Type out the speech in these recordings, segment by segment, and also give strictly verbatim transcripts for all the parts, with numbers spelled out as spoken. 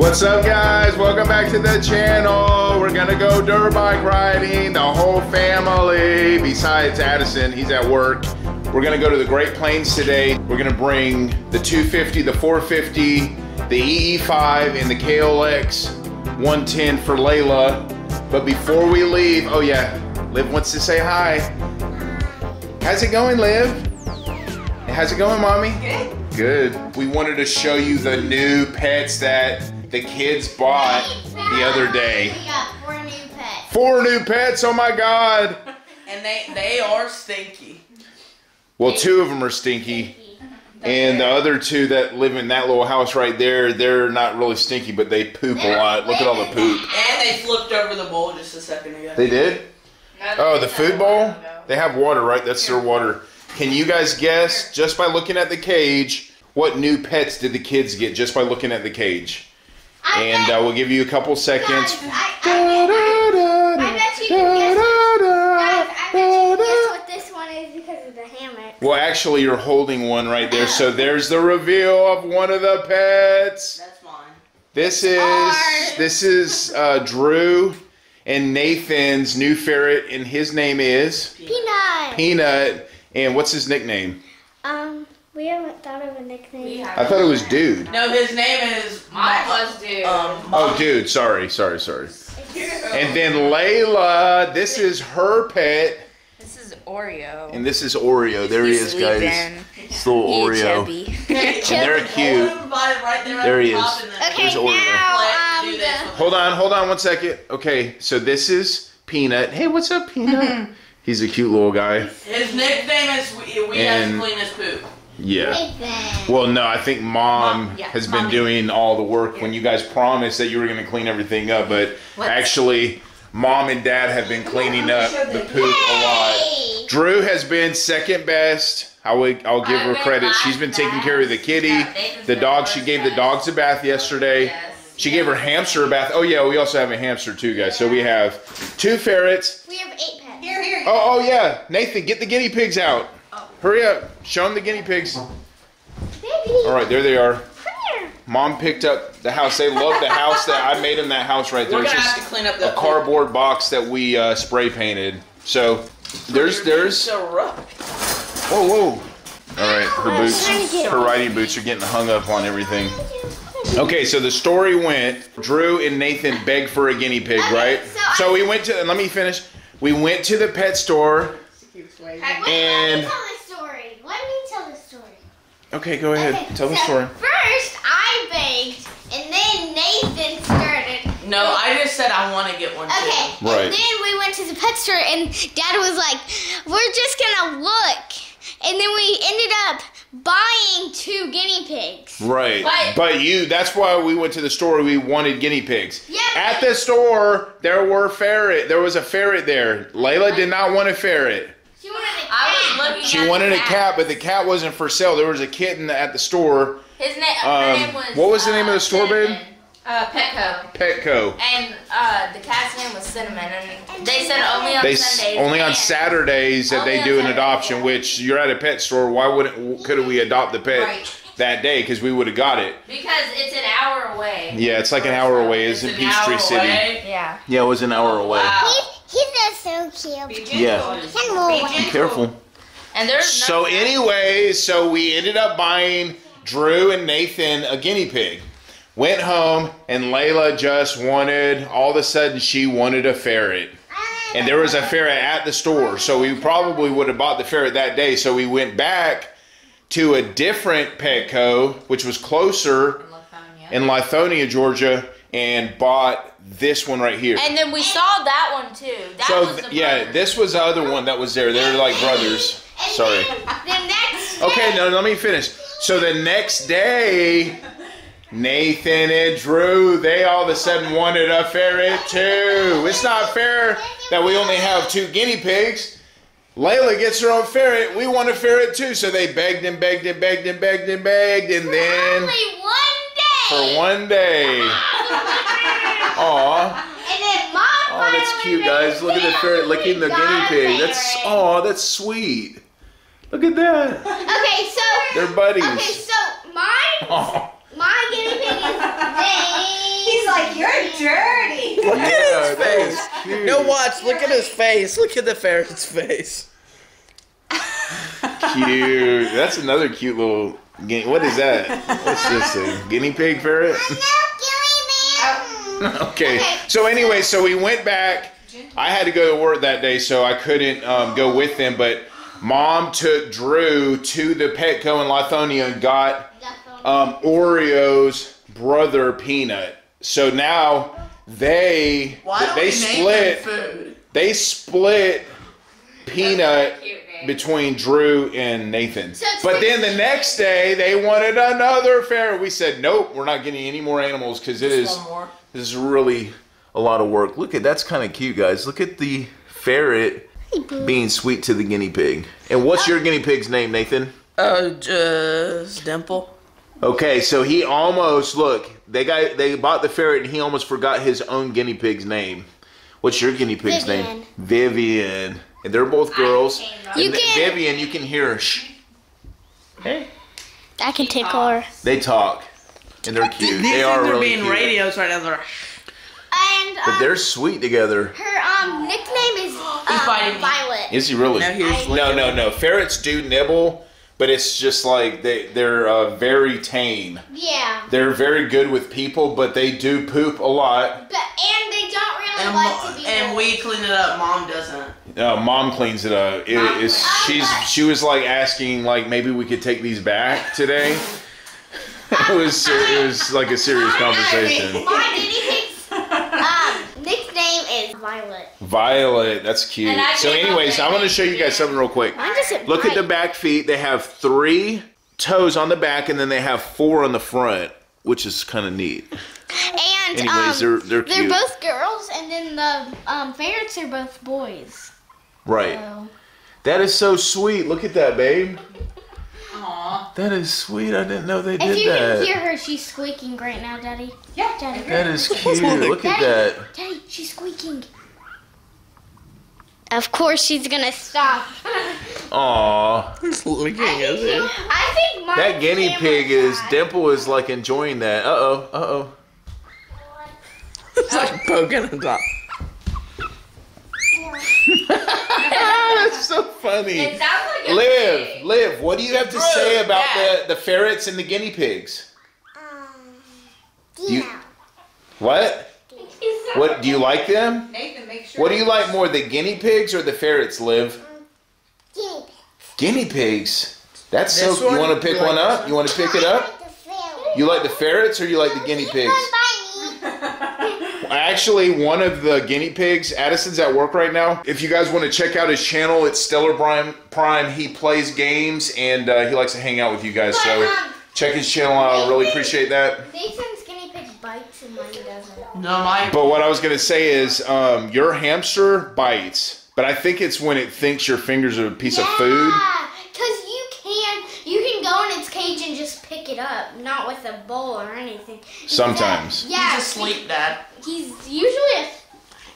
What's up, guys? Welcome back to the channel. We're gonna go dirt bike riding, the whole family. Besides Addison, he's at work. We're gonna go to the Great Plains today. We're gonna bring the two fifty, the four fifty, the E E five, and the K L X one ten for Layla. But before we leave, oh yeah, Liv wants to say hi. How's it going, Liv? How's it going, Mommy? Good. Good. We wanted to show you the new pets that the kids bought the other day. We got four new pets. Four new pets, oh my God. And they, they are stinky. Well, two of them are stinky. And the other two that live in that little house right there, they're not really stinky, but they poop a lot. Look at all the poop. And they flipped over the bowl just a second ago. They did? Oh, the food bowl? They have water, right? That's their water. Can you guys guess, just by looking at the cage, what new pets did the kids get just by looking at the cage? I and uh, we'll give you a couple seconds. I bet you guess what this one is because of the hammock. Well, actually, you're holding one right there. So there's the reveal of one of the pets. That's mine. This is, Ours. This is uh, Drew and Nathan's new ferret, and his name is? Peanut. Peanut. And what's his nickname? Um, we haven't thought of a nickname. I thought it was Dude. No, his name is Mine was Dude. Um, oh, Dude. Sorry, sorry, sorry. And then Layla, this is her pet. This is Oreo. And this is Oreo. There he is, guys. It's little Oreo. And they're cute. There he is. Okay, now um, hold on, hold on one second. Okay, so this is Peanut. Hey, what's up, Peanut? He's a cute little guy. His nickname is We, we and, Have to Clean His Poop. Yeah. Nathan. Well, no, I think Mom, Mom yeah, has Mom been doing all the work yeah. when you guys promised that you were going to clean everything up. But What's actually, that? Mom and Dad have been cleaning up the poop Yay. a lot. Drew has been second best. I would, I'll give I her credit. She's been taking best. care of the kitty, yeah, the dog. She gave best. the dogs a bath yesterday. Yes. She yes. gave her hamster a bath. Oh, yeah, we also have a hamster too, guys. Yeah. So we have two ferrets. We have eight pets. Here, here, here. Oh, oh yeah, Nathan, get the guinea pigs out. Oh. Hurry up, show them the guinea pigs. Baby. All right, there they are. Here. Mom picked up the house. They love the house that I made them. That house right there. We're it's just have to clean up the a poop. cardboard box that we uh, spray painted. So there's there's. So rough. Whoa, whoa! All right, her boots, her riding boots are getting hung up on everything. Okay, so the story went. Drew and Nathan begged for a guinea pig, right? Okay, so, so we went to. Let me finish. We went to the pet store, and... Let me tell the story. Let me tell the story. Okay, go ahead. Okay, tell so the story. First, I begged, and then Nathan started. No, I just said I want to get one, okay, too. Okay, right. And then we went to the pet store, and Dad was like, we're just going to look. And then we ended up buying two guinea pigs. Right. But, but you, that's why we went to the store. We wanted guinea pigs. Yeah. At the store, there were ferret. There was a ferret there. Layla did not want a ferret. She wanted a cat. I was looking she wanted a cat. cat, but the cat wasn't for sale. There was a kitten at the store. His name, um, name was... What was the uh, name of the store, Cinnamon. babe? Uh, Petco. Petco. And uh, the cat's name was Cinnamon. And they said only on they, Sundays. Only on Saturdays that they do an adoption, yeah. which you're at a pet store. Why wouldn't couldn't we adopt the pet right. that day? Because we would have got it. Because it's an hour away. Yeah, it's like an hour away. It's, it's in Peachtree City. Away. Yeah. Yeah, it was an hour away. Wow. He's, he's so cute. Yeah. Be, Be careful. And there's so anyway, so we ended up buying Drew and Nathan a guinea pig. Went home, and Layla just wanted, all of a sudden, she wanted a ferret. And there was a ferret at the store, so we probably would have bought the ferret that day. So we went back to a different Petco, which was closer in Lithonia, Georgia, and bought this one right here. And then we saw that one, too. That so, was the yeah, brother. this was the other one that was there. They were like brothers. Sorry. Okay, no, let me finish. So the next day... Nathan and Drew, they all of a sudden wanted a ferret too. It's not fair that we only have two guinea pigs. Layla gets her own ferret. We want a ferret too. So they begged and begged and begged and begged and begged. And then... For one day. For one day. Aw. And then Mom Oh, that's cute, guinea guys. Look at the ferret licking the guinea pig. Ferret. That's, aw, that's sweet. Look at that. Okay, so... They're buddies. Okay, so mine... Aw. My guinea pig is Look yeah, at his face. Cute. No, watch. Look at his face. Look at the ferret's face. Cute. That's another cute little guinea. What is that? What's this thing? Guinea pig ferret? I'm not guinea pig. Okay. So anyway, so we went back. I had to go to work that day, so I couldn't um, go with them. But Mom took Drew to the Petco in Lithonia and got um, Oreo's brother Peanut. So now they Why they split food? they split Peanut cute, between Drew and Nathan. So but then the next day they wanted another ferret. We said nope, we're not getting any more animals because it is this is really a lot of work. Look at that's kind of cute, guys. Look at the ferret being sweet to the guinea pig. And what's your guinea pig's name, Nathan? Uh, just Dimple. Okay, so he almost look. They got they bought the ferret, and he almost forgot his own guinea pig's name. What's your guinea pig's Vivian. name? Vivian. And they're both girls. You can, Vivian, you can hear her. Shh. Hey. I can tickle her. They talk, and they're cute. They are really cute. They're being radios right now. They're. And, um, but they're sweet together. Her um, nickname is um, Violet. Is he really? No, he's no, no, no. Ferrets do nibble, but it's just like they, they're uh, very tame. Yeah. They're very good with people, but they do poop a lot. But And they don't really and, like to be And we clean it up. Mom doesn't. No, Mom cleans it up. It, it's, she's, she was like asking, like, maybe we could take these back today. it, was, it was like a serious conversation. Why did he Violet. Violet, that's cute. So anyways, I want to show you guys something real quick. Look at the back feet. They have three toes on the back, and then they have four on the front, which is kind of neat. And anyways, um, they're, they're, they're both girls, and then the um, ferrets are both boys. Right. So. That is so sweet. Look at that, babe. Aww. That is sweet. I didn't know they did that. If you can hear her, she's squeaking right now, Daddy. Yeah, Daddy. That is cute. Look at that. Daddy, she's squeaking. Of course she's going to stop. Aww. It's looking at it. I think that guinea pig is, Dimple is like enjoying that. Uh-oh, uh-oh. It's like poking the top. That's so funny. Like Liv, pig. Liv, what do you have to say about yeah. the, the ferrets and the guinea pigs? Um, do you, what? What do you like them? Nathan, make sure what do you like more, the guinea pigs or the ferrets, Liv? Um, guinea pigs. Guinea pigs. That's this so. You want to pick one up? You want to pick it up? You like the ferrets or you like the guinea pigs? Actually, one of the guinea pigs, Addison's at work right now. If you guys want to check out his channel, it's Stellar Prime. Prime. He plays games and uh, he likes to hang out with you guys. So check his channel out. I really appreciate that. Nathan's guinea pig bites and mine doesn't. No, mine. But what I was gonna say is, um, your hamster bites, but I think it's when it thinks your fingers are a piece yeah, of food. Yeah, because you can you can go in its cage and just pick it up, not with a bowl or anything. Sometimes. That, yeah. He's asleep, Dad. He's usually a...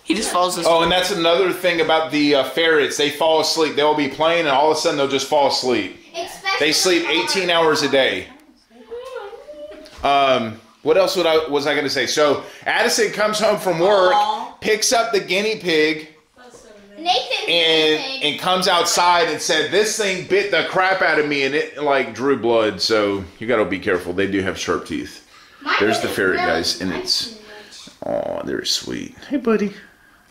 He just falls asleep. Oh, and that's another thing about the uh, ferrets. They fall asleep. They'll be playing, and all of a sudden, they'll just fall asleep. Especially they sleep eighteen hours a day. Um, what else would I, was I going to say? So, Addison comes home from work, aww, picks up the guinea pig, so Nathan's and, guinea pig, and comes outside and said, this thing bit the crap out of me, and it, like, drew blood. So, you got to be careful. They do have sharp teeth. My There's the ferret, really guys, and it's... Oh, they're sweet. Hey, buddy.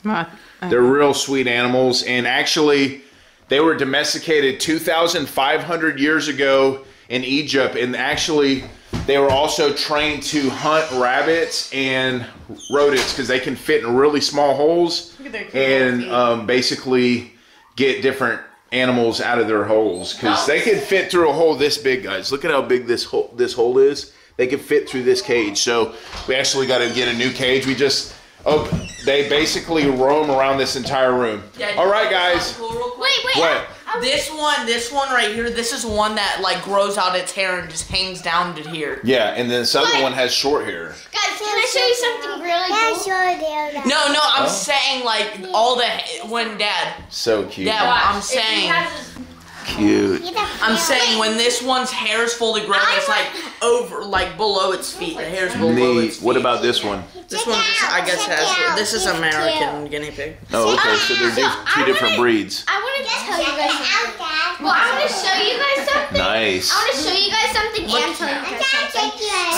My, uh, they're real sweet animals. And actually, they were domesticated two thousand five hundred years ago in Egypt. And actually, they were also trained to hunt rabbits and rodents because they can fit in really small holes and um, basically get different animals out of their holes because they can fit through a hole this big, guys. Look at how big this hole, this hole is. They can fit through this cage. So we actually got to get a new cage. We just, oh, they basically roam around this entire room. Yeah, all right, guys. Cool, cool. Wait, wait. What? I, I this one, this one right here, this is one that like grows out its hair and just hangs down to here. Yeah, and then this other one has short hair. Guys, can I show you something really cool? No, no, I'm oh. saying like all the, when Dad. So cute. Yeah, I'm saying. Cute. I'm saying when this one's hair is fully grown, it's like over, like below its feet. The hair's below Neat. its feet. What about this one? This one, I guess, has. This is American guinea pig. Oh, okay. So there's two different breeds. I want to tell you guys something. Well, I want to show you guys something. Nice. I want to show you guys something and tell you guys something.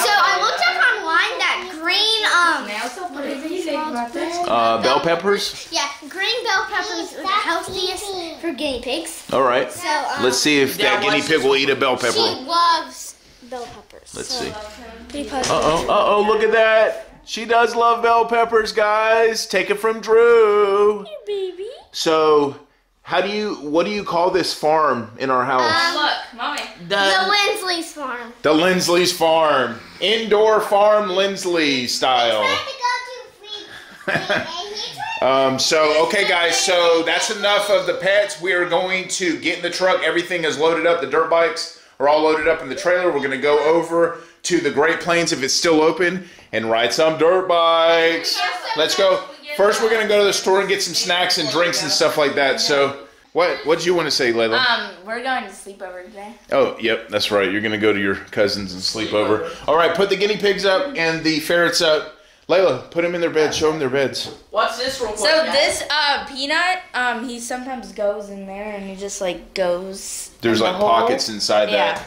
So I looked up online that green um. What did he say about this? Uh, bell peppers. Yeah, green bell peppers are the healthiest for guinea pigs. All right. So um, let's see if that guinea pig will eat a bell pepper. She loves bell peppers. Let's see. Uh oh! Uh oh! Look at that. She does love bell peppers, guys. Take it from Drew. Hey, baby. So. How do you, what do you call this farm in our house? Um, Look, mommy. The, the Lindsley's farm. The Lindsley's farm. Indoor farm Lindsley style. He tried to go to free, um, so, okay guys, so that's enough of the pets. We are going to get in the truck. Everything is loaded up. The dirt bikes are all loaded up in the trailer. We're going to go over to the Great Plains if it's still open and ride some dirt bikes. Let's go. First, we're gonna go to the store and get some snacks and drinks and stuff like that. So, what what do you want to say, Layla? Um, we're going to sleep over today. Oh, yep, that's right. You're gonna go to your cousins and sleep over. All right, put the guinea pigs up and the ferrets up. Layla, put them in their beds. Show them their beds. What's this real quick? So this uh, Peanut, um, he sometimes goes in there and he just like goes. There's like pockets inside that.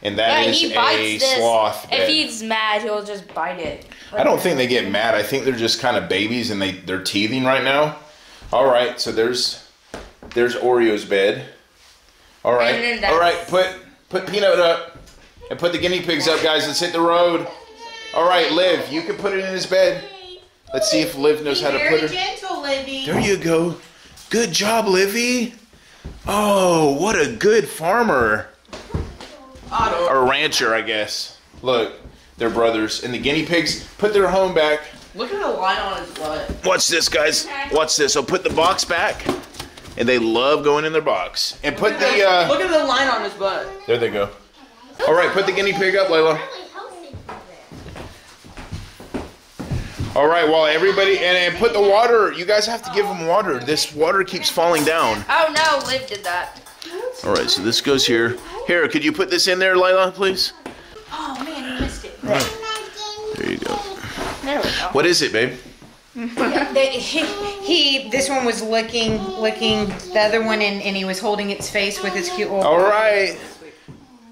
And that yeah, is a this. sloth bed. If he's mad, he'll just bite it. Right I don't now. think they get mad. I think they're just kind of babies and they, they're teething right now. All right, so there's there's Oreo's bed. All right, all right, put, put Peanut up and put the guinea pigs up, guys. Let's hit the road. All right, Liv, you can put it in his bed. Let's see if Liv knows Be how to put it. Very gentle, Livy. There you go. Good job, Livy. Oh, what a good farmer. Auto. Or rancher, I guess. Look, they're brothers. And the guinea pigs put their home back. Look at the line on his butt. Watch this, guys. Okay. Watch this. So put the box back. And they love going in their box. And put the... Uh, Look at the line on his butt. There they go. All right, put the guinea pig up, Layla. All right, well, everybody... And, and put the water. You guys have to give them water. This water keeps falling down. Oh, no. Liv did that. All right, so this goes here. Here, could you put this in there, Layla, please? Oh, man, you missed it. Right. There you go. There we go. What is it, babe? Yeah, the, he, he, this one was licking, licking the other one, and, and he was holding its face with his cute little... All right.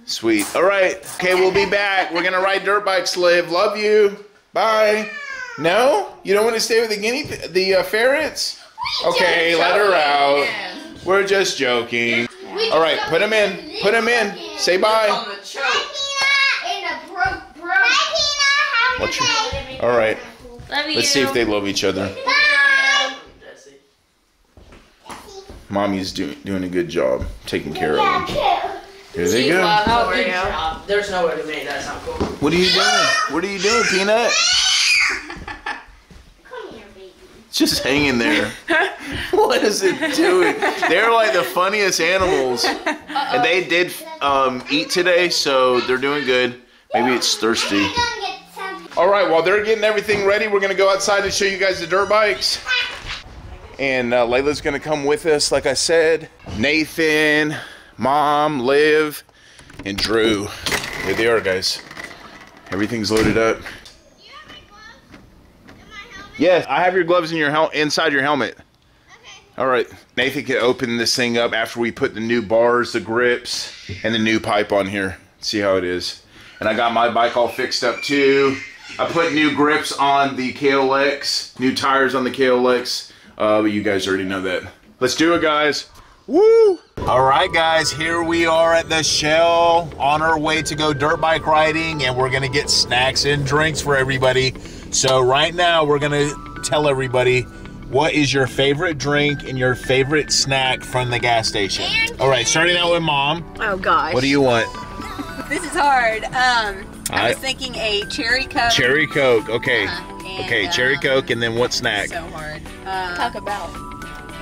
Sweet. All right. Okay, we'll be back. We're going to ride dirt bikes, Liv. Love you. Bye. No? You don't want to stay with the guinea, the uh, ferrets? Okay, let her out. We're just joking. All right, put them in. Put them in. Say bye. Watch your... All right. Let's see if they love each other. Bye. Mommy's doing doing a good job taking care of them. Here they go. There's no way to make that sound cool. What are you doing? What are you doing, Peanut? Just hanging there. What is it doing? They're like the funniest animals. Uh-oh. And they did um, eat today, so they're doing good. Maybe it's thirsty. All right, while they're getting everything ready, we're going to go outside and show you guys the dirt bikes. And uh, Layla's going to come with us, like I said. Nathan, Mom, Liv, and Drew. Here they are, guys. Everything's loaded up. Yes, I have your gloves in your hel inside your helmet. Okay. All right, Nathan can open this thing up after we put the new bars, the grips, and the new pipe on here. See how it is. And I got my bike all fixed up too. I put new grips on the K L X, new tires on the K L X. Uh, but you guys already know that. Let's do it, guys. Woo! All right, guys, here we are at the Shell on our way to go dirt bike riding, and we're gonna get snacks and drinks for everybody. So right now we're gonna tell everybody what is your favorite drink and your favorite snack from the gas station. All right, starting out with Mom. Oh gosh. What do you want? This is hard. Um, I, I was thinking a cherry Coke. Cherry Coke. Okay. Uh, and, okay. Cherry um, Coke, and then what snack? So hard. Uh, Talk about.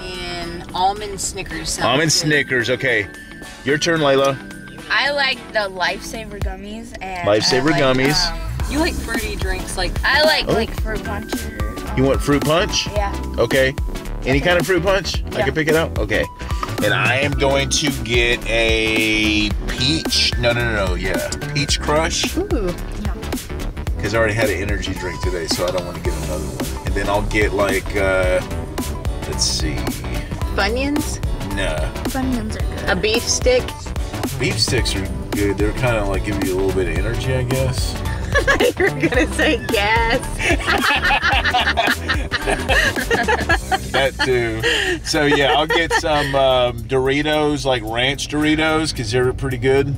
And almond Snickers. Almond good. Snickers. Okay. Your turn, Layla. I like the Lifesaver gummies and. Lifesaver like, gummies. Um, You like fruity drinks, like I like oh. like fruit punch. You want fruit punch? Yeah. Okay. Any okay. kind of fruit punch? Yeah. I can pick it out. Okay. and I am going to get a peach, no, no, no, no, yeah, peach crush. Ooh. Because I already had an energy drink today, so I don't want to get another one. And then I'll get like, uh, let's see. Funyuns? No. Funyuns are good. A beef stick? Beef sticks are good. They're kind of like giving you a little bit of energy, I guess. You're gonna say gas. That too. So yeah, I'll get some um, Doritos, like ranch Doritos, because they're pretty good.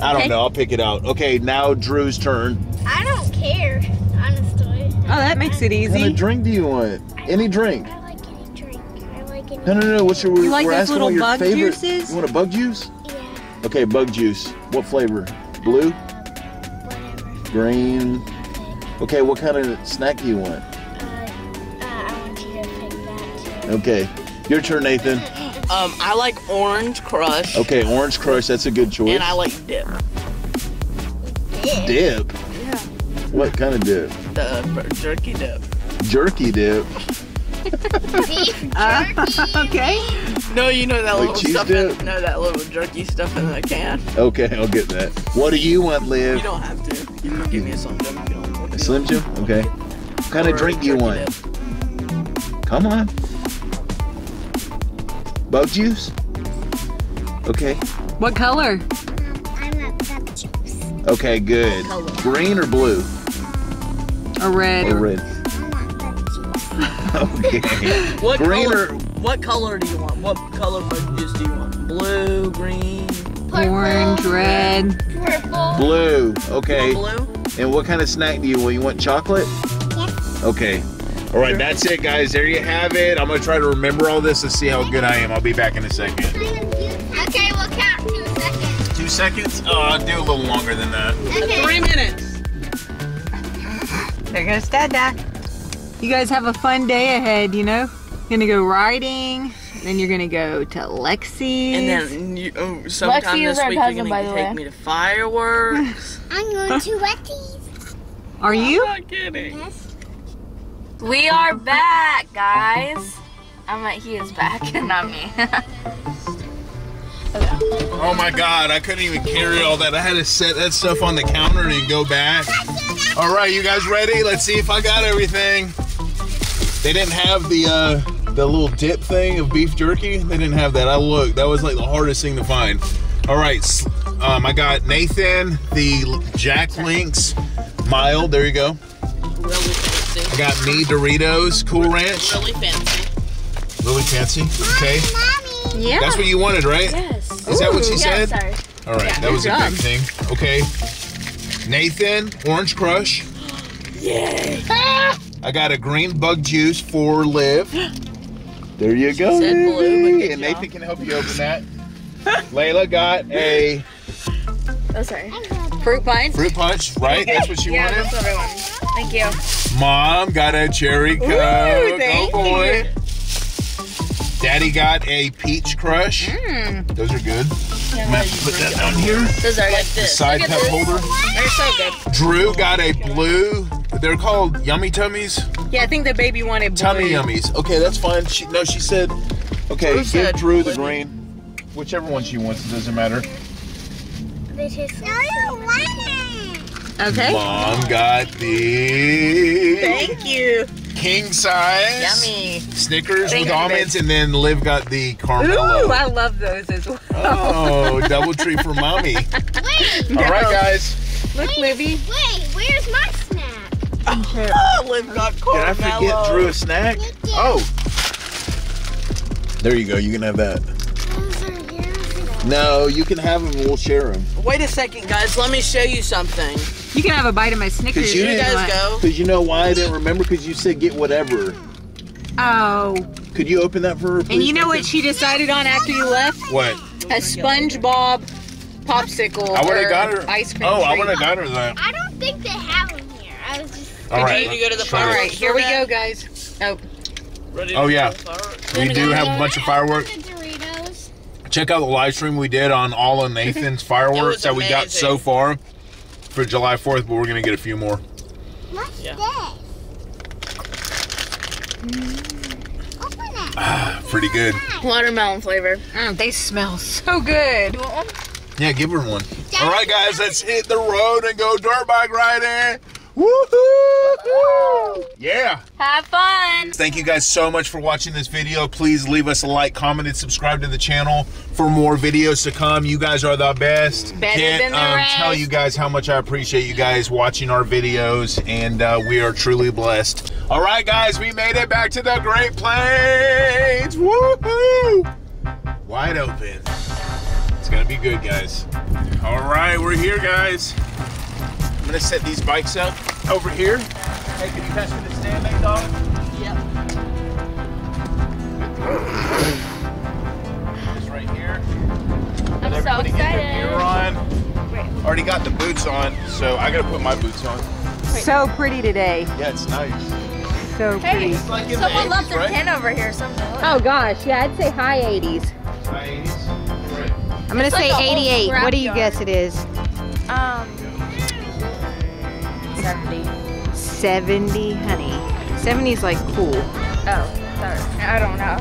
I don't okay. know. I'll pick it out. Okay, now Drew's turn. I don't care, honestly. Oh, that makes it easy. What kind of drink do you want? I any like, drink. I like any drink. I like any. No, no, no. What's your? You we're, like we're asking what your bug favorite. Juices? You want a bug juice? Yeah. Okay, bug juice. What flavor? Blue. Green. Okay, what kind of snack do you want? Uh, uh, I want you to pick that too. Okay, your turn, Nathan. Um, I like orange crush. Okay, orange crush, that's a good choice. And I like dip. Dip? Dip? Yeah. What kind of dip? The jerky dip. Jerky dip? Beef jerky. Uh, okay. No, you know that like little stuff. Dip? In, no, that little jerky stuff in the can. Okay, I'll get that. What do you want, Liv? You don't have to. You can give me a Slim Jim. A Slim Jim? Okay. What kind or of drink do you want? Dip. Come on. Bug juice? Okay. What color? Um, I like bug juice. Okay, good. Green or blue? Or red. Or red. I want bug juice. Okay. What green color, or... What color do you want? What color bug juice do you want? Blue, green? Purple, orange, red, purple, blue. Okay. Blue. And what kind of snack do you want? You want chocolate? Yes. Okay. All right, that's it, guys. There you have it. I'm gonna try to remember all this and see how good I am. I'll be back in a second. Okay, we'll count two seconds. Two seconds? Oh, I'll do a little longer than that. Okay. Three minutes. There goes Dada. You guys have a fun day ahead. You know, gonna go riding. Then you're gonna go to Lexi's. And then you, oh, sometime Lexi this week cousin, you're gonna take me to fireworks. I'm going to Lexi's. Are you? I'm not kidding. Yes. We are back, guys. I'm like, he is back, and not me. Oh my God, I couldn't even carry all that. I had to set that stuff on the counter and go back. All right, you guys ready? Let's see if I got everything. They didn't have the, uh, the little dip thing of beef jerky. They didn't have that. I looked. That was like the hardest thing to find. All right, um, I got Nathan, the Jack Links mild. There you go. Really fancy. I got me Doritos Cool Ranch. Really fancy. Really fancy. Okay. Mommy. Yeah. That's what you wanted, right? Yes. Is Ooh, that what she yeah, said? Sorry. All right, yeah, that was a job. Big thing. Okay. Nathan, Orange Crush. Yay. Ah! I got a green bug juice for Liv. There you she go, blue, and Nathan job. Can help you open that. Layla got a... Oh, sorry. Fruit punch. Fruit punch, right? That's what she yeah, wanted. Yeah, that's what I wanted. Thank you. Mom got a cherry Coke. Ooh, thank oh, boy. You. Daddy got a peach crush. Mm. Those are good. Yeah, I'm going to put that down here. Those are like this. Side cup holder. They're so good. Drew got a blue... They're called Yummy Tummies. Yeah, I think the baby wanted blue. Tummy Yummies. Okay, that's fine. She, no, she said, okay, Drew give Drew the green. Whichever one she wants, it doesn't matter. No, you don't want it. Okay. Mom got the... Thank you. King size. Yummy. Snickers Thank with almonds, and then Liv got the Carmelo. Ooh, I love those as well. Oh, double treat for Mommy. Wait. All no. right, guys. Look, wait, Livy. Wait, where's my snack? Oh, Liv got Did I forget Drew a snack? Oh. There you go. You can have that. No, you can have them. We'll share them. Wait a second, guys. Let me show you something. You can have a bite of my Snickers. You, you guys go. Because you know why I didn't remember? Because you said get whatever. Oh. Could you open that for her, please? And you know what she decided on after you left? What? A SpongeBob popsicle I or got her. Ice cream. Oh, treat. I would have got her that. I don't think they have them. All right, to go to the all right, here we go, guys. Oh, oh yeah, we do have a bunch of fireworks. Check out the live stream we did on all of Nathan's fireworks that we got so far for July fourth, but we're going to get a few more. What's yeah. this? Mm. Open it. Ah, pretty good. Watermelon flavor. Mm, they smell so good. Yeah, give her one. All right, guys, let's hit the road and go dirt bike riding. Woohoo! Yeah! Have fun! Thank you guys so much for watching this video. Please leave us a like, comment, and subscribe to the channel for more videos to come. You guys are the best. Better Can't than the um, rest. Tell you guys how much I appreciate you guys watching our videos, and uh, we are truly blessed. All right, guys, we made it back to the Great Plains. Woohoo! Wide open. It's gonna be good, guys. All right, we're here, guys. I'm gonna set these bikes up over here. Hey, can you pass me the stand, big dog? Yep. Just right here. I'm Let so excited. Get their gear on. Wait. Already got the boots on, so I gotta put my boots on. Wait. So pretty today. Yeah, it's nice. So hey, pretty. It's like someone left their right? pen over here. Something. Oh gosh, yeah, I'd say high eighties. High eighties. Great. I'm gonna it's say like eighty-eight. What do you yard. guess it is? Um. seventy. seventy, honey. seventy is like cool. Oh, sorry. I don't know.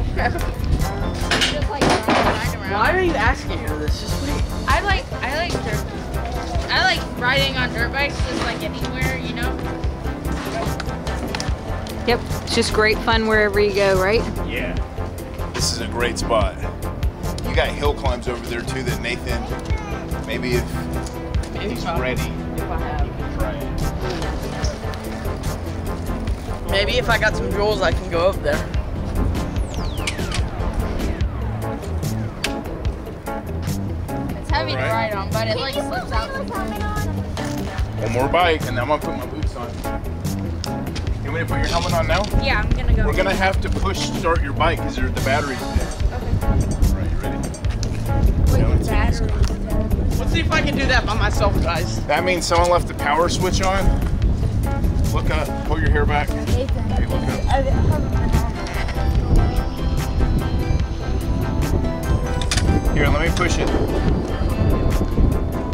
Why are you asking for this? Just wait. I like, I like dirt. I like riding on dirt bikes just like anywhere, you know? Yep. It's just great fun wherever you go, right? Yeah. This is a great spot. You got hill climbs over there too that Nathan, maybe if maybe he's probably. ready. If I have. Maybe if I got some jewels, I can go up there. It's heavy right. to ride on, but it like slips out. One more bike, and I'm gonna put my boots on. You want me to put your helmet on now? Yeah, I'm gonna go. We're gonna have to push start your bike because the battery's dead. Okay. All right, you ready? Wait, the battery. Let's see if I can do that by myself, guys. That means someone left the power switch on. Look up, pull your hair back. Hey, look up. Here, let me push it.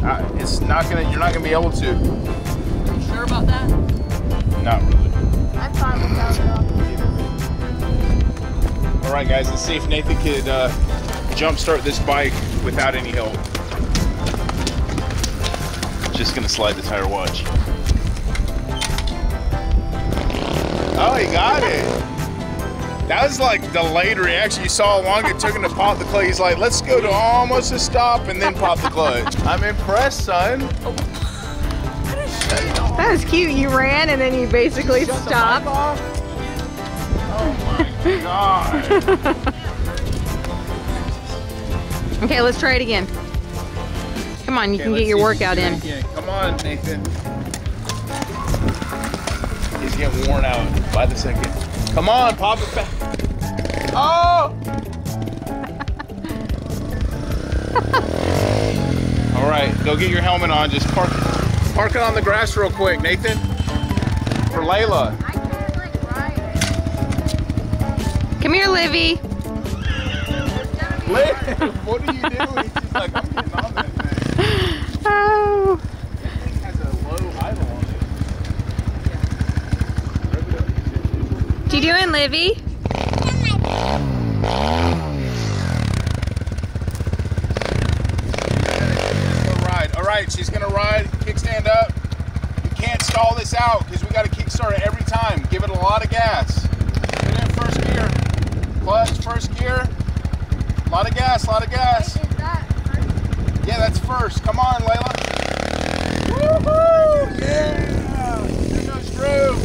Uh, it's not gonna, you're not gonna be able to. Are you sure about that? Not really. I thought it was out. All right, guys, let's see if Nathan could uh, jump start this bike without any help. Just gonna slide the tire, watch. Oh, he got it. That was like delayed reaction. You saw how long it took him to pop the clutch. He's like, let's go to almost a stop and then pop the clutch. I'm impressed, son. That was cute. You ran and then you basically Shut stopped. The mic off. Oh my God. Okay, let's try it again. Come on, you okay, can get your workout in. Again. Come on, Nathan. He's getting worn out by the second. Come on, pop it back. Oh! All right, go get your helmet on. Just park, park it on the grass real quick, Nathan. For Layla. I can't like ride. Come here, Livy. Liv, what are you doing? She's like, I'm getting on that. Oh. That thing has a low idle on it. What are you doing, Livy? Ride. All right, she's gonna ride. Kickstand up. You can't stall this out because we got to kickstart it every time. Give it a lot of gas. Get in first gear. Clutch, first gear. A lot of gas. A lot of gas. Yeah, that's first. Come on, Layla. Woohoo! Yeah! There goes Drew.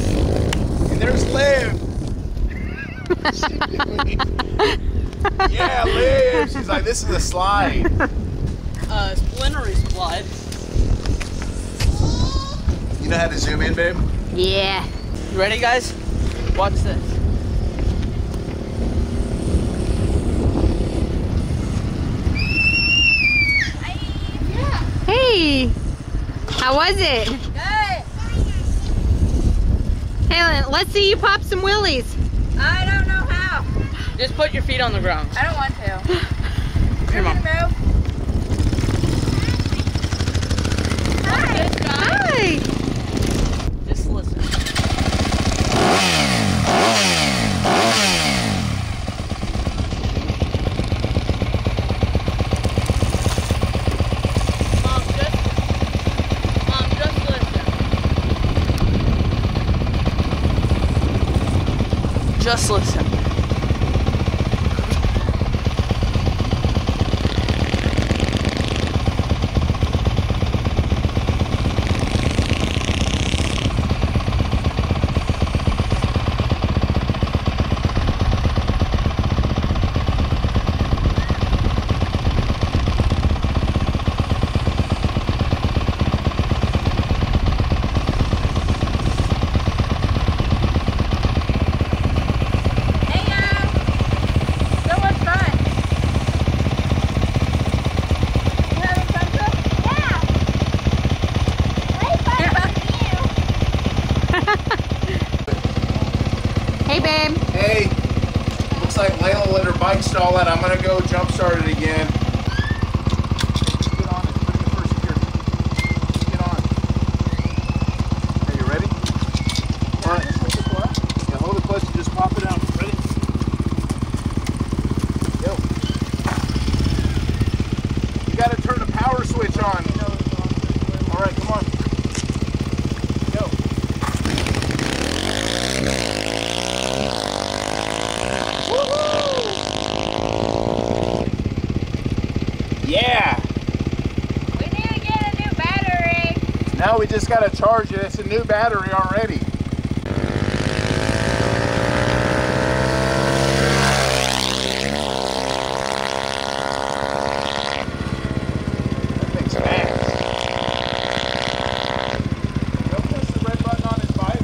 And there's Liv. Yeah, Liv. She's like, this is a slide. Uh, splintery slide. You know how to zoom in, babe? Yeah. You ready, guys? Watch this. Hey, how was it? Good. Hey, let's see you pop some willies. I don't know how. Just put your feet on the ground. I don't want to. Here, Mom. Hi. Hi. Just listen. Just listen. All that. I'm gonna go jump start it again. Get on it. Put it first here. Get on. Are you ready? All right. Yeah, hold it close and just pop it out. Ready? Go. You gotta turn the power switch on. All right, come on. Now we just gotta charge it. It's a new battery already. That thing's fast. Don't press the red button on his bike.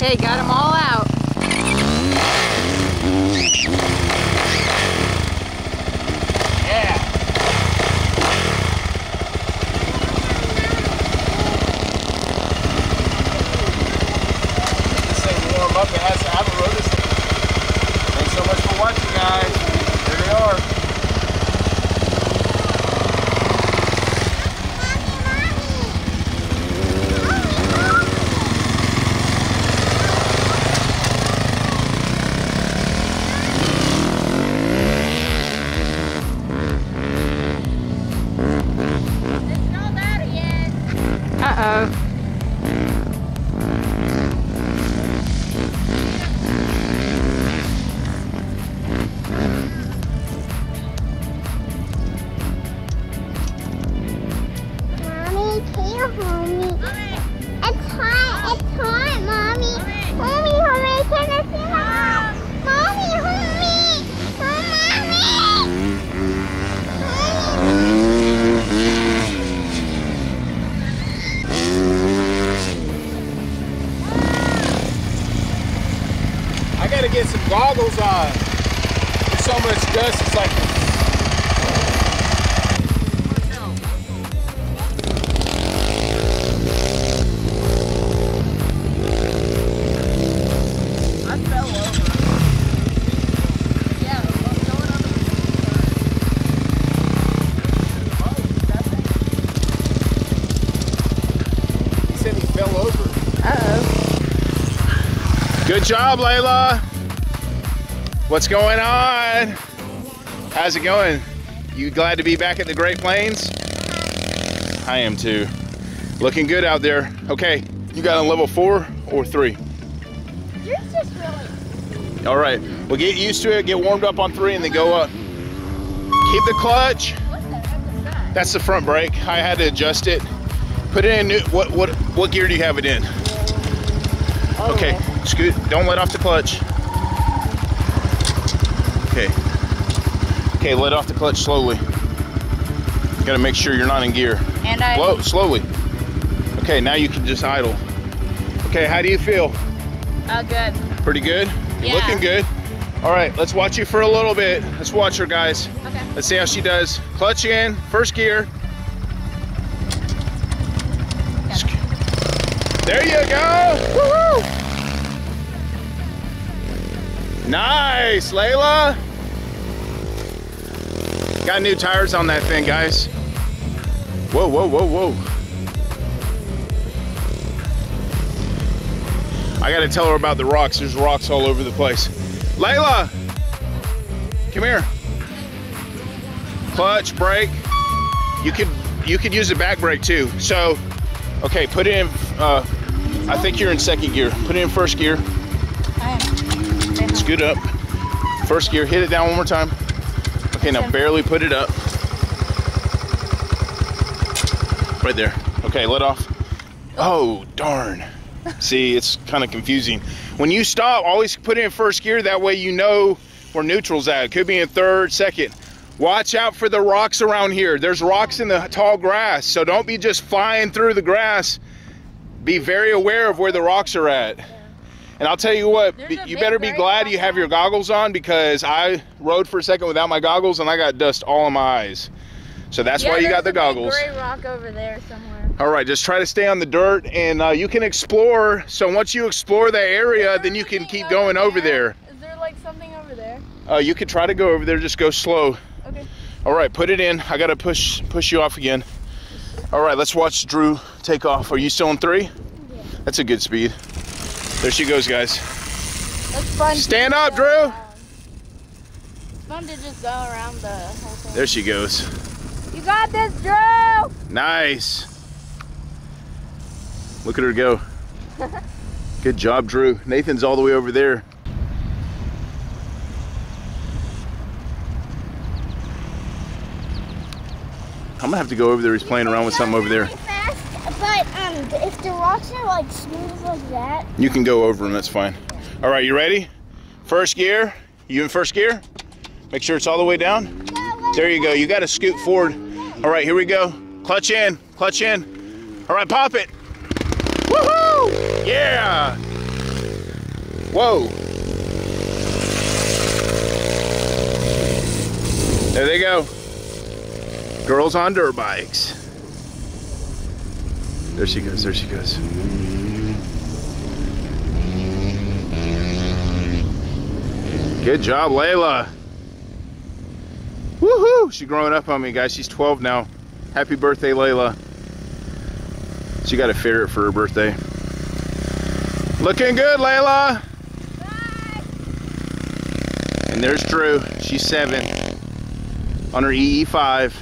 Hey, got them all out. Yeah. This thing warm up. It has to have a road. Thanks so much for watching, guys. There they are. Goggles on. There's so much dust, it's like. I fell over. Yeah, I'm going under the. Oh, that thing? He said he fell over. Uh-oh. Good job, Layla. What's going on? How's it going? You glad to be back at the Great Plains? I am too. Looking good out there. Okay, you got on level four or three? Yours just really. All right, well get used to it, get warmed up on three and then go up. Keep the clutch. What the heck is that? That's the front brake. I had to adjust it. Put it in new, what, what, what gear do you have it in? Oh, okay, yeah. Scoot, don't let off the clutch. Okay, okay, let off the clutch slowly. You gotta make sure you're not in gear. And I... Whoa, slowly. Okay, now you can just idle. Okay, how do you feel? Oh, good. Pretty good? Yeah. You're looking good. All right, let's watch you for a little bit. Let's watch her, guys. Okay. Let's see how she does. Clutch in, first gear. Okay. There you go! Woo-hoo! Nice, Layla. Got new tires on that thing, guys. Whoa, whoa, whoa, whoa. I gotta tell her about the rocks. There's rocks all over the place. Layla, come here. Clutch, brake. You could, you could use a back brake too. So, okay, put it in, uh, I think you're in second gear. Put it in first gear. Scoot up. First gear, hit it down one more time. Okay, now barely put it up. Right there. Okay, let off. Oh, darn. See, it's kind of confusing. When you stop, always put it in first gear. That way you know where neutral's at. It could be in third, second. Watch out for the rocks around here. There's rocks in the tall grass, so don't be just flying through the grass. Be very aware of where the rocks are at. And I'll tell you what, you better be glad you have your goggles on, because I rode for a second without my goggles and I got dust all in my eyes. So that's yeah, why you got the goggles. There's a big gray rock over there somewhere. All right, just try to stay on the dirt, and uh, you can explore. So once you explore that area, then you can keep going over there. Is there like something over there? Uh, you could try to go over there, just go slow. Okay. All right, put it in. I gotta push push you off again. All right, let's watch Drew take off. Are you still in three? Yeah. That's a good speed. There she goes, guys. It's fun. Stand up, Drew. Around. It's fun to just go around the whole thing. There she goes. You got this, Drew. Nice. Look at her go. Good job, Drew. Nathan's all the way over there. I'm gonna have to go over there. He's playing around with something over there. But um, if the rocks are like smooth like that, you can go over them, that's fine. All right, you ready? First gear, you in first gear? Make sure it's all the way down. There you go, you gotta scoot forward. All right, here we go. Clutch in, clutch in. All right, pop it. Woohoo! Yeah! Whoa. There they go. Girls on dirt bikes. There she goes, there she goes. Good job, Layla. Woohoo! She's growing up on me, guys. She's twelve now. Happy birthday, Layla. She got a ferret for her birthday. Looking good, Layla! Bye. And there's Drew. She's seven. On her E E five.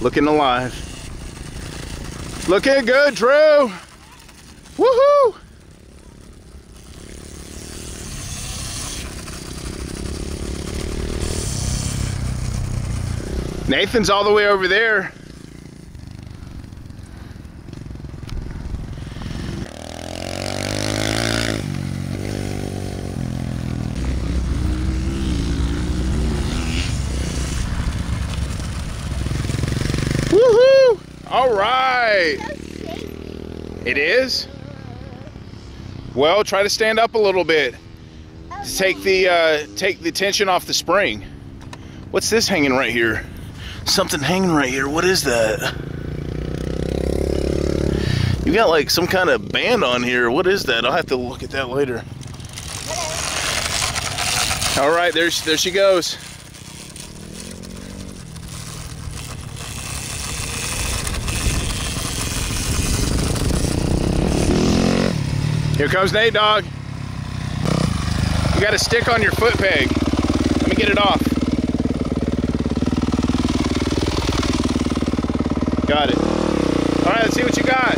Looking alive. Looking good, Drew! Woohoo! Nathan's all the way over there. Woohoo! All right! It is? Well, try to stand up a little bit. Take the uh, take the tension off the spring. What's this hanging right here? Something hanging right here. What is that? You got like some kind of band on here. What is that? I'll have to look at that later. All right, there's there she goes. Here comes Nate Dog. You got a stick on your foot peg. Let me get it off. Got it. All right, let's see what you got.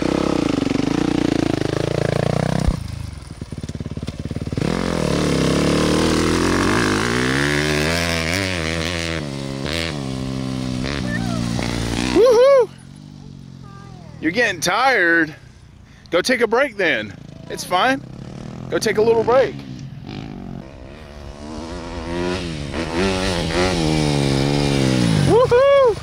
Woohoo! You're getting tired. Go take a break then. It's fine. Go take a little break. Woohoo!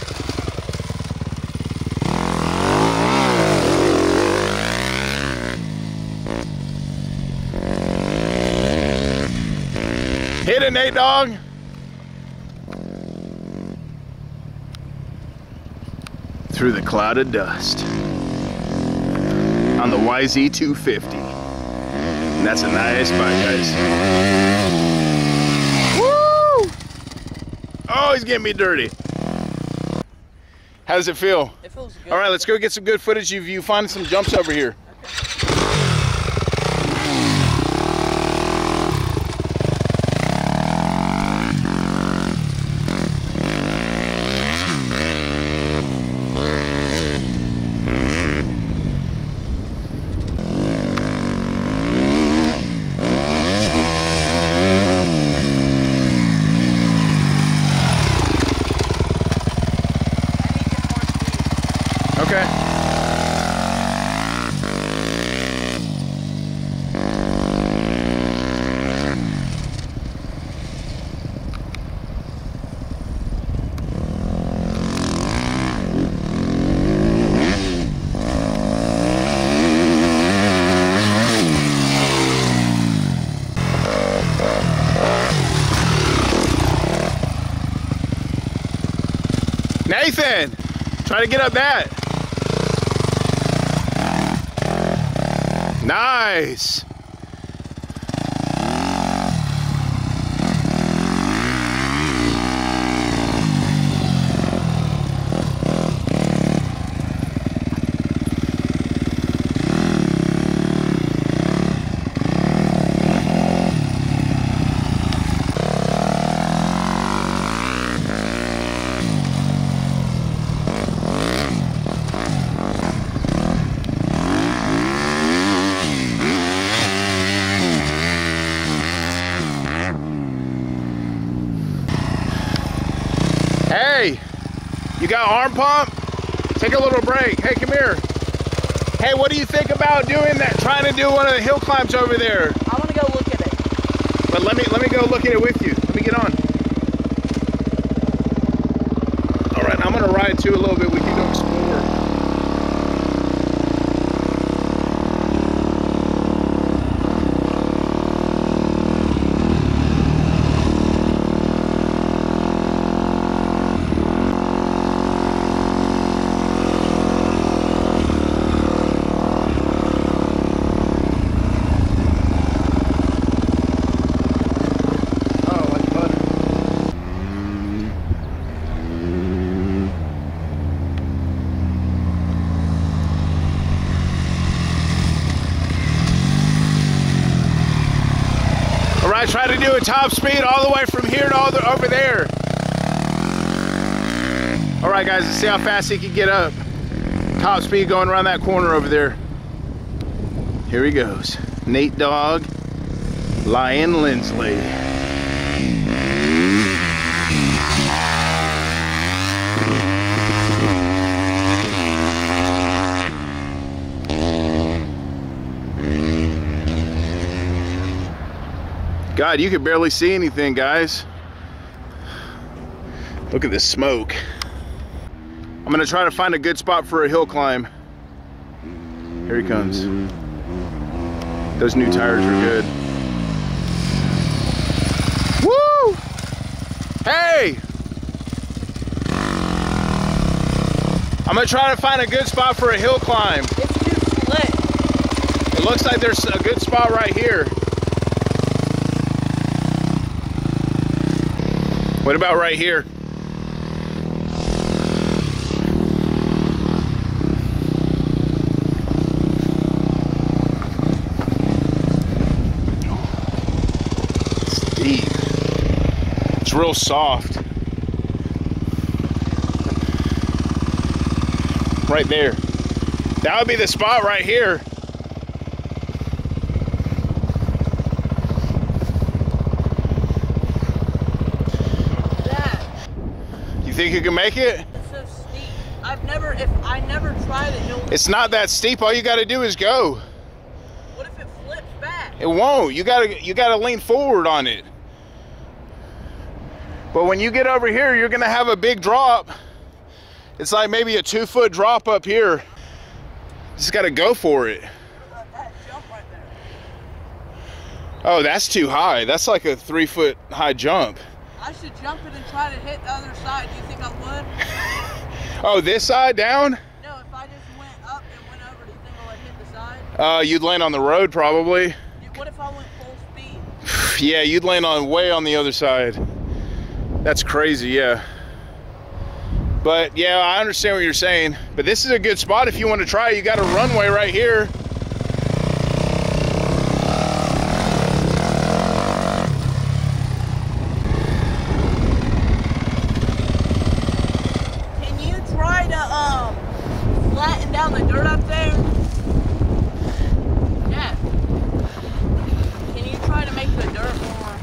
Hit it, Nate Dog. Through the cloud of dust on the Y Z two fifty. And that's a nice bike, guys. Woo! Oh! always getting me dirty. How does it feel? It feels good. All right, let's go get some good footage of you finding some jumps over here. Okay. Nathan, try to get up that. Nice. Got arm pump? Take a little break. Hey, come here. Hey, what do you think about doing that? Trying to do one of the hill climbs over there. I want to go look at it. But let me let me go look at it with you. Let me get on. All right, I'm gonna ride too a little bit with you to I try to do a top speed all the way from here to all the, over there. All right, guys, let's see how fast he can get up. Top speed going around that corner over there. Here he goes. Nate Dogg, Lion Lindsley. God, you can barely see anything, guys. Look at this smoke. I'm gonna try to find a good spot for a hill climb. Here he comes. Those new tires are good. Woo! Hey! I'm gonna try to find a good spot for a hill climb. It's too slick. It looks like there's a good spot right here. What about right here? It's deep. It's real soft. Right there. That would be the spot right here. Think you can make it? It's so steep. I've never, if I never try the hill. It's not that steep. All you got to do is go. What if it flips back? It won't. You gotta, you gotta lean forward on it. But when you get over here, you're gonna have a big drop. It's like maybe a two foot drop up here. Just gotta go for it. What about that jump right there? Oh, that's too high. That's like a three foot high jump. I should jump it and try to hit the other side. Do you think I would? Oh, this side down? No, if I just went up and went over, do you think I would hit the side? Uh, you'd land on the road probably. What if I went full speed? Yeah, you'd land on way on the other side. That's crazy, yeah. But yeah, I understand what you're saying. But this is a good spot if you want to try. You got a runway right here. Can you try to um, flatten down the dirt up there? Yeah. Can you try to make the dirt more?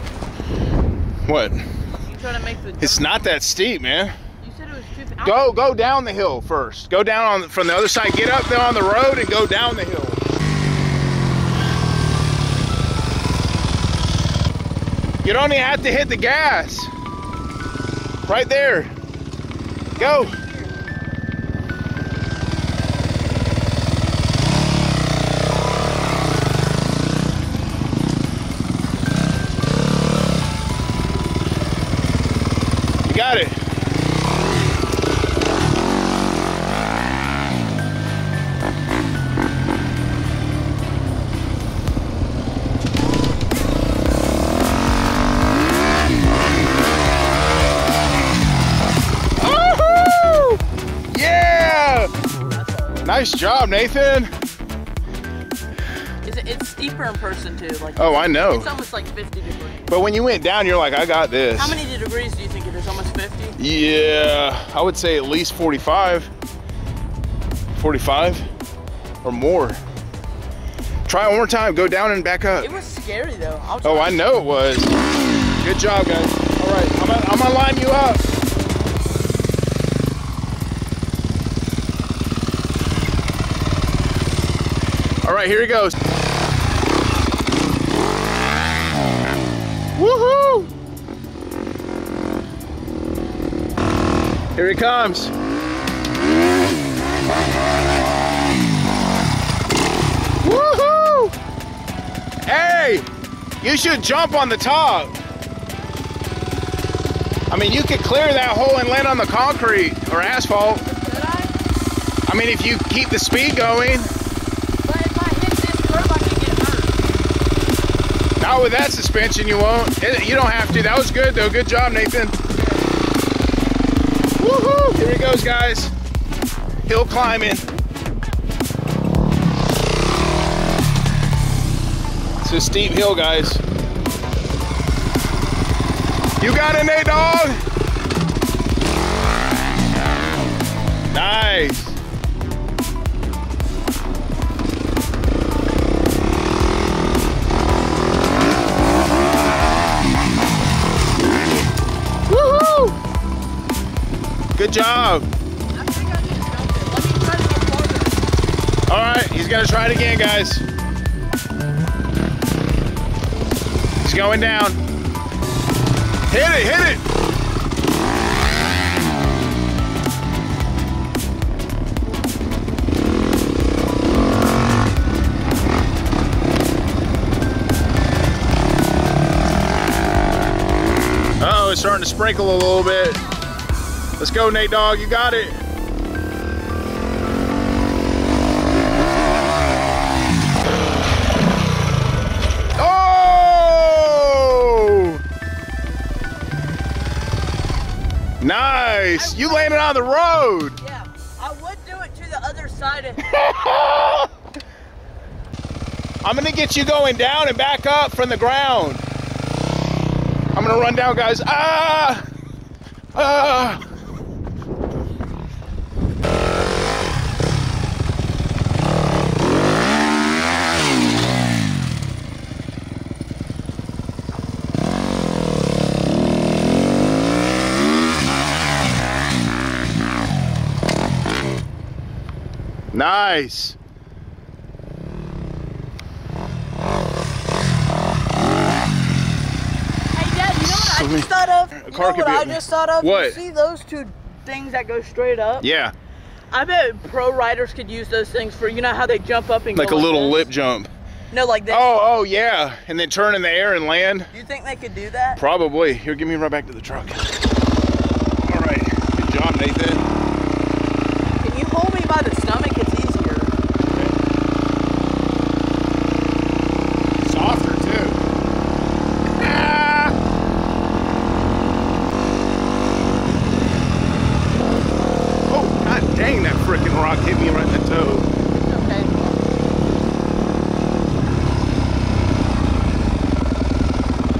What? Can you try to make the dirt it's not that steep, man. Go, go down the hill first. Go down on the, from the other side. Get up there on the road and go down the hill. You don't even have to hit the gas. Right there. Go. You got it. Nice job, Nathan. Is it, it's steeper in person too. Like oh, I know. It's almost like fifty degrees. But when you went down, you're like, I got this. How many degrees do you think it is? Almost fifty? Yeah, I would say at least forty-five, forty-five or more. Try it one more time. Go down and back up. It was scary though. I'll try. Oh, I know it was. Good job, guys. All right, I'm gonna, I'm gonna line you up. All right, here he goes. Woohoo! Here he comes. Woohoo! Hey, you should jump on the top. I mean, you could clear that hole and land on the concrete or asphalt. Did I? I mean, if you keep the speed going. Not with that suspension, you won't. It, you don't have to. That was good, though. Good job, Nathan. Woohoo! Here he goes, guys. Hill climbing. It's a steep hill, guys. You got it, Nate Dog. Nice. Good job. I think I did something. Let me try to get farther. All right, he's gonna try it again, guys. He's going down. Hit it, hit it. Uh-oh, it's starting to sprinkle a little bit. Let's go, Nate Dog, you got it. Oh! Nice, you landed on the road. Yeah, I would do it to the other side of it. I'm gonna get you going down and back up from the ground. I'm gonna run down, guys. Ah! Ah! Nice. Hey Dad, you know what I just thought of? You know what I just thought of? What? You see those two things that go straight up? Yeah. I bet pro riders could use those things for, you know how they jump up and like go a little lip jump. No, like that. Oh, oh yeah, and then turn in the air and land. You think they could do that? Probably. Here, give me right back to the truck. All right. Good job, Nathan. Can you hold me by the stomach?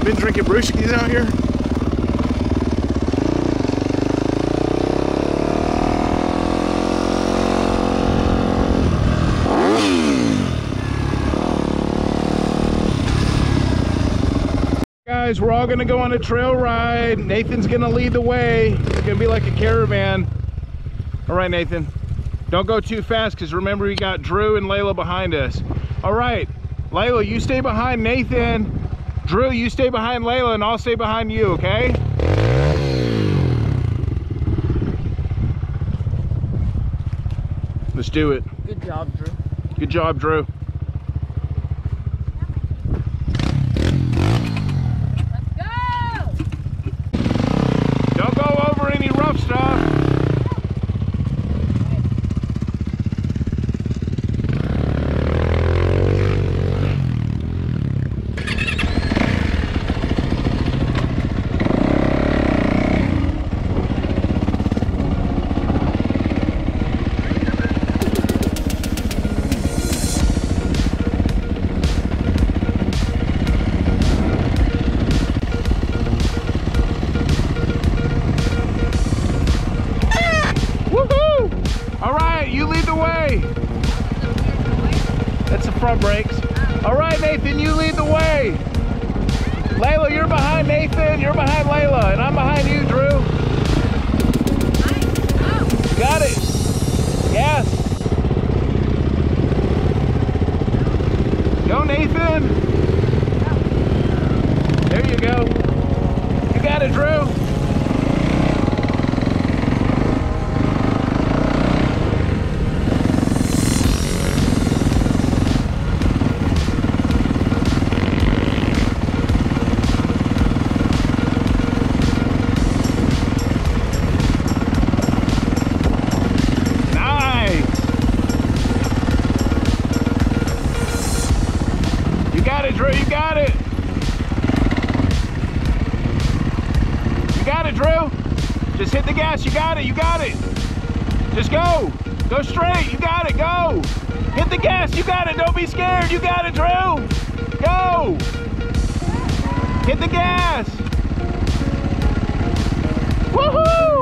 been drinking brewskis out here. Guys, we're all gonna go on a trail ride. Nathan's gonna lead the way. It's gonna be like a caravan. All right, Nathan, don't go too fast because remember we got Drew and Layla behind us. All right, Layla, you stay behind Nathan. Drew, you stay behind Layla and I'll stay behind you, okay? Let's do it. Good job, Drew. Good job, Drew. You got it, you got it. Just go. Go straight, you got it, go. Hit the gas, you got it, don't be scared, you got it, Drew. Go. Hit the gas. Woohoo!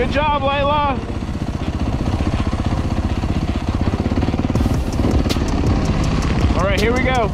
Good job, Layla. All right, here we go.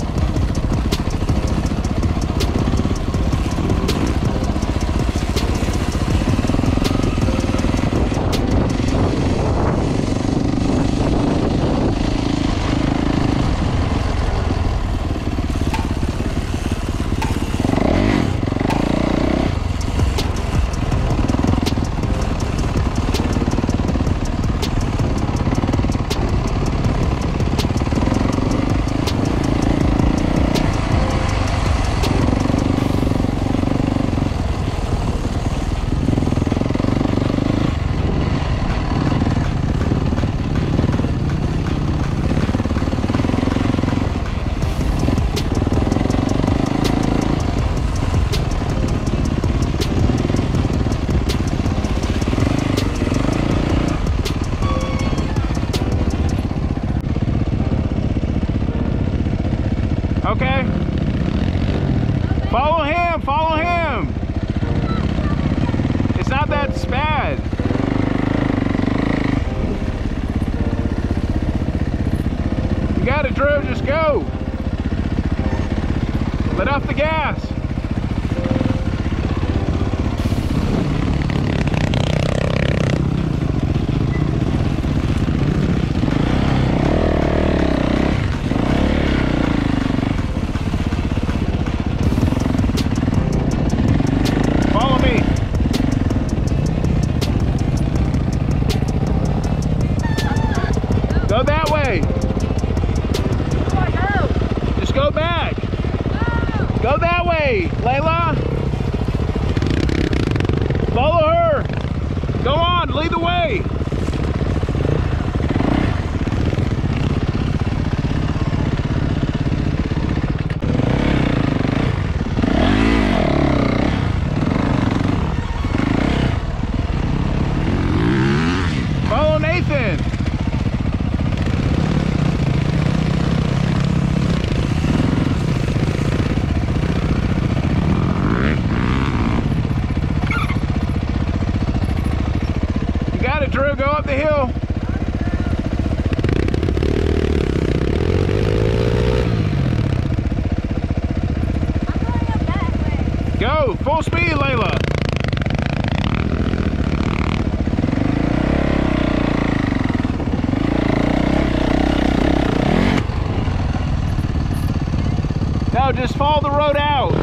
Follow him, follow him. It's not that bad. You got it, Drew, just go. Let off the gas. Just follow the road out.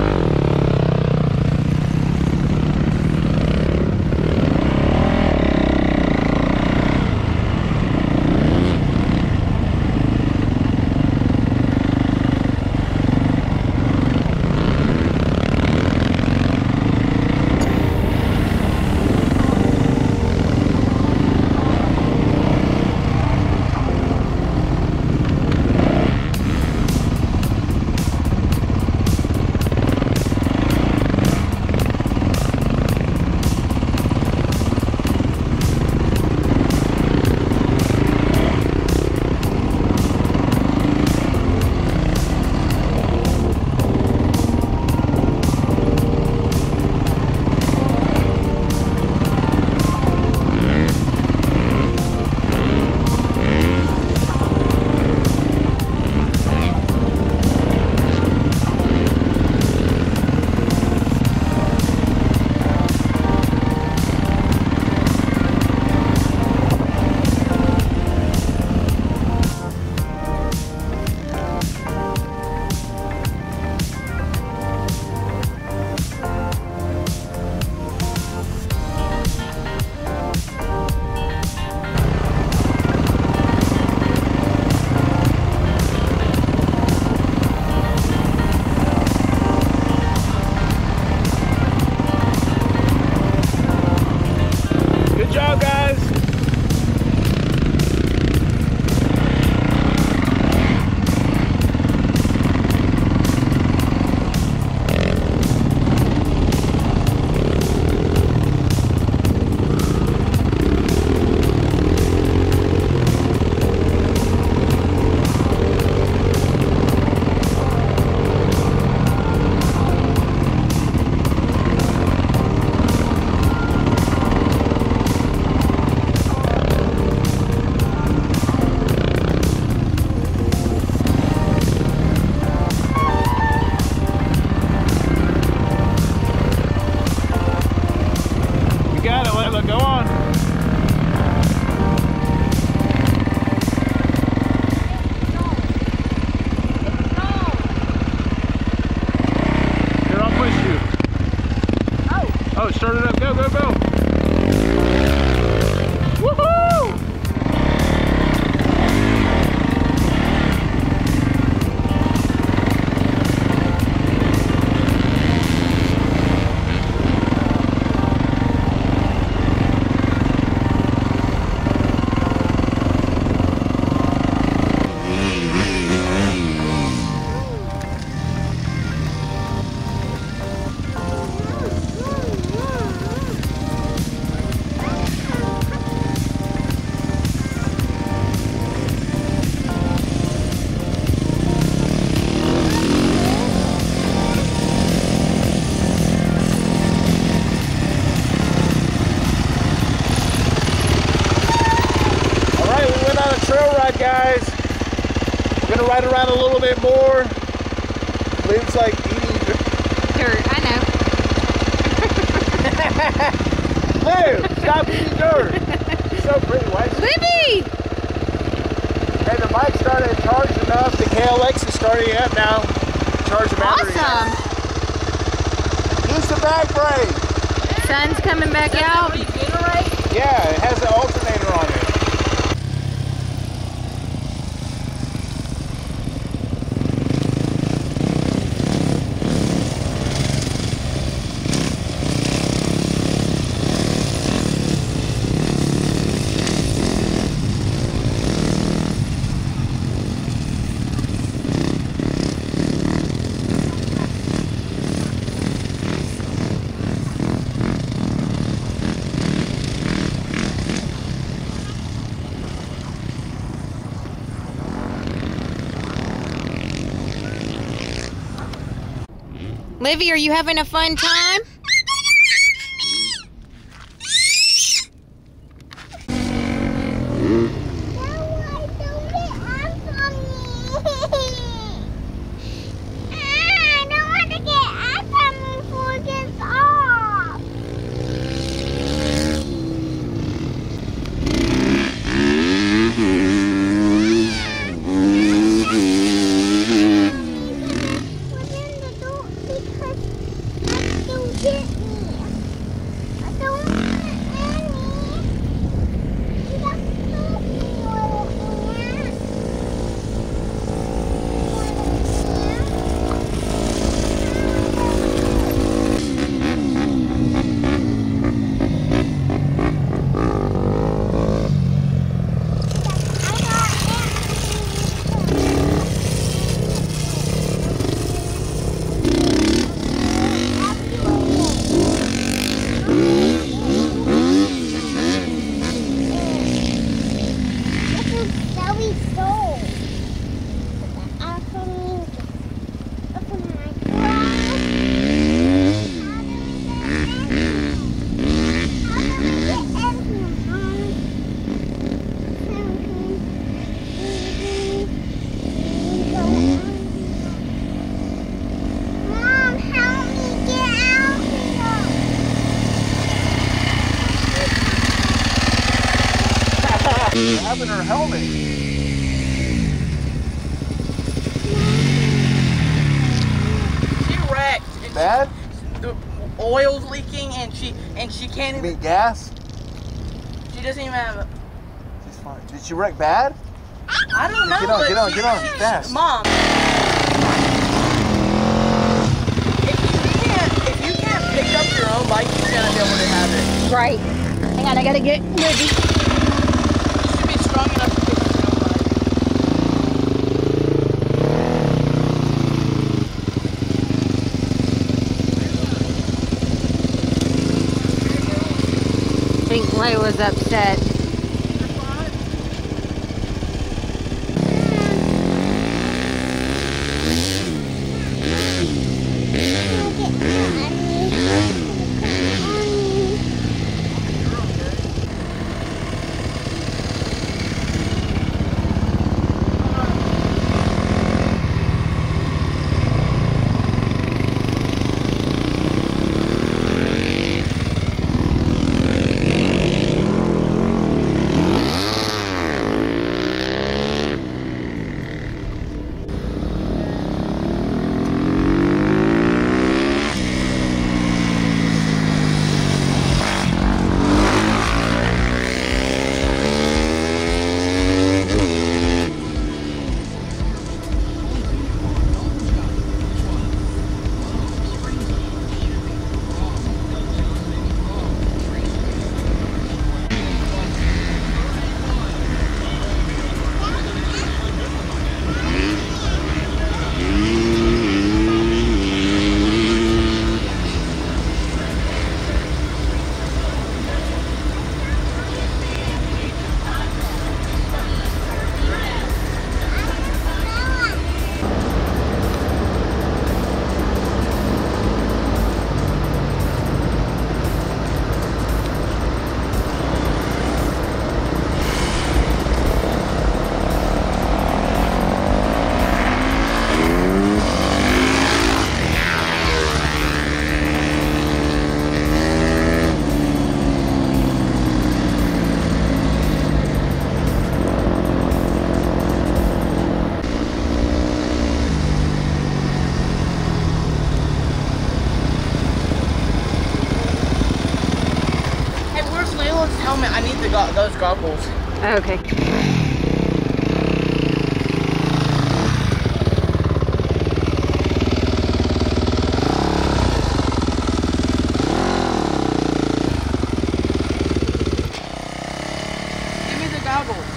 ride around a little bit more. Lynn's like eating dirt. Dirt, I know. Lynn, stop eating dirt. She's so pretty, right? Libby! And the bike started charging up. The K L X is starting up now. Charge the battery. Awesome. Use the back brake. Sun's coming back out. Yeah, it has an alternator on it. Livy, are you having a fun time? Having her helmet. She wrecked. And bad? She, the oil's leaking, and she and she can't even. You mean gas? She doesn't even have. A... She's fine. Did she wreck bad? I don't know. Get on, get on, she, get on, she, fast, Mom. If you can't, if you can't pick up your own bike, you gotta be able to have it. Right. Hang on, I gotta get Libby. I think Lay was upset. helmet. I need the go those goggles. Okay. Give me the goggles.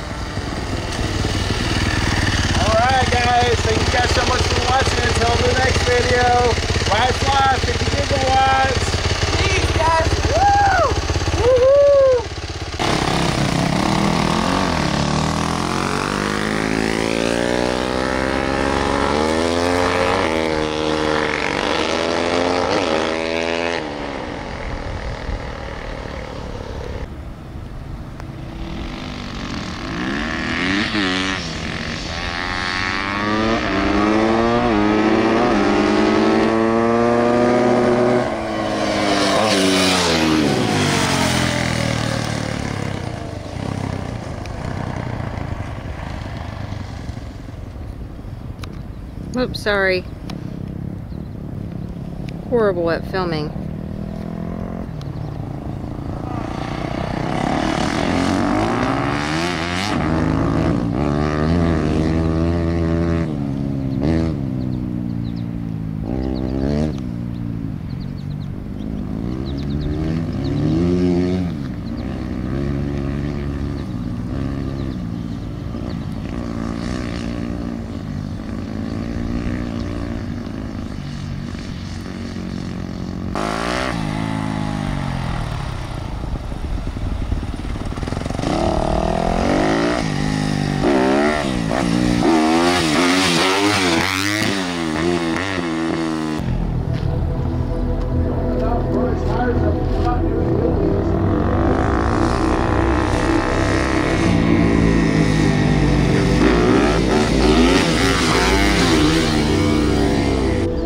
Alright guys, thank you guys so much for watching. Until the next video, ride fly, fifty gigawatts. Please guys, woo! Woo-hoo! Oops, sorry. Horrible at filming.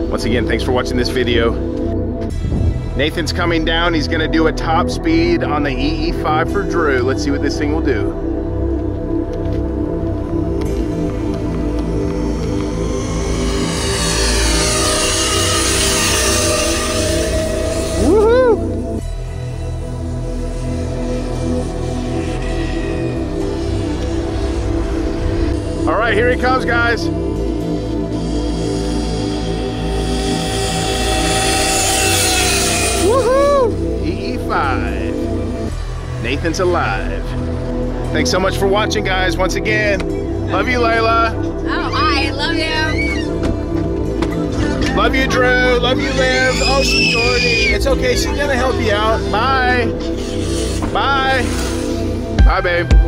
Once again, thanks for watching this video. Nathan's coming down. He's gonna do a top speed on the E E five for Drew. Let's see what this thing will do. Woohoo! All right, here he comes, guys. Nathan's alive. Thanks so much for watching, guys. Once again, love you, Layla. Oh, I love you. Love you, Drew. Love you, Liv. Oh, Jordy. It's okay. She's gonna help you out. Bye. Bye. Bye, babe.